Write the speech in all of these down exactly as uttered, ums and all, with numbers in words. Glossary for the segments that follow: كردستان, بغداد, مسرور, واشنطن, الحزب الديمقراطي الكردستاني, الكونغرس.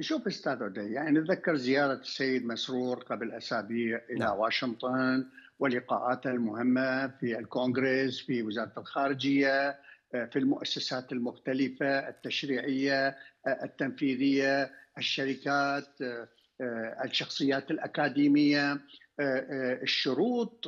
شوف أستاذ عدي، يعني نتذكر زيارة السيد مسرور قبل أسابيع إلى نعم. واشنطن ولقاءاته المهمة في الكونغرس، في وزارة الخارجية، في المؤسسات المختلفة التشريعية التنفيذية، الشركات، الشخصيات الأكاديمية. الشروط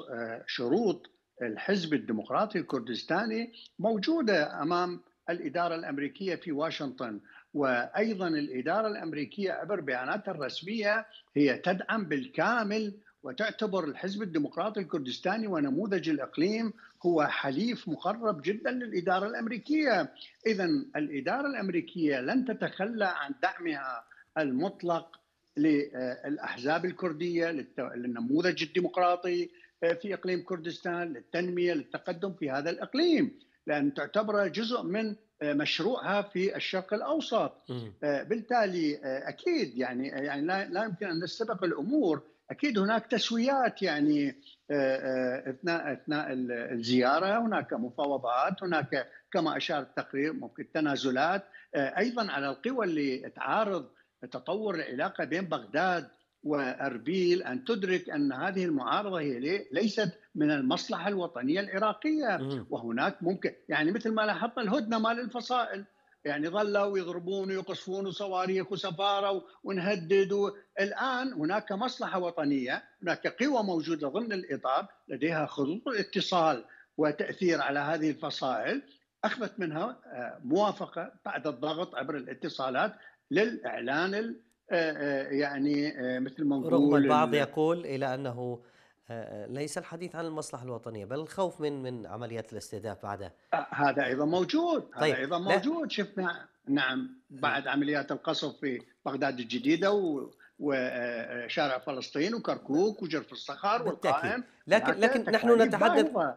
شروط الحزب الديمقراطي الكردستاني موجودة أمام الإدارة الأمريكية في واشنطن، وأيضا الإدارة الأمريكية عبر بياناتها الرسمية هي تدعم بالكامل وتعتبر الحزب الديمقراطي الكردستاني ونموذج الإقليم هو حليف مقرب جدا للإدارة الأمريكية. إذا الإدارة الأمريكية لن تتخلى عن دعمها المطلق للأحزاب الكردية، للنموذج الديمقراطي في إقليم كردستان، للتنمية، للتقدم في هذا الإقليم، لأن تعتبر جزء من مشروعها في الشرق الأوسط. بالتالي أكيد يعني يعني لا يمكن أن نستبق الأمور. أكيد هناك تسويات يعني أثناء أثناء الزيارة، هناك مفاوضات، هناك كما أشار التقرير ممكن تنازلات أيضا على القوى اللي تعارض تطور العلاقة بين بغداد وأربيل أن تدرك أن هذه المعارضة هي ليست من المصلحة الوطنية العراقية. وهناك ممكن يعني مثل ما لاحظنا الهدنة مال الفصائل، يعني ظلوا يضربون ويقصفون وصواريخ وسفارة ونهدد. الآن هناك مصلحة وطنية، هناك قوى موجودة ضمن الإطار لديها خطوط اتصال وتأثير على هذه الفصائل، أخذت منها موافقة بعد الضغط عبر الاتصالات للإعلان، يعني مثل ما نقول رغم البعض يقول إلى أنه ليس الحديث عن المصلحة الوطنية بل الخوف من من عمليات الاستهداف بعدها. هذا أيضا موجود، هذا طيب. أيضا موجود، شفنا نعم بعد عمليات القصف في بغداد الجديدة و... وشارع فلسطين وكركوك وجرف الصخر والقائم. لكن لكن نحن نتحدث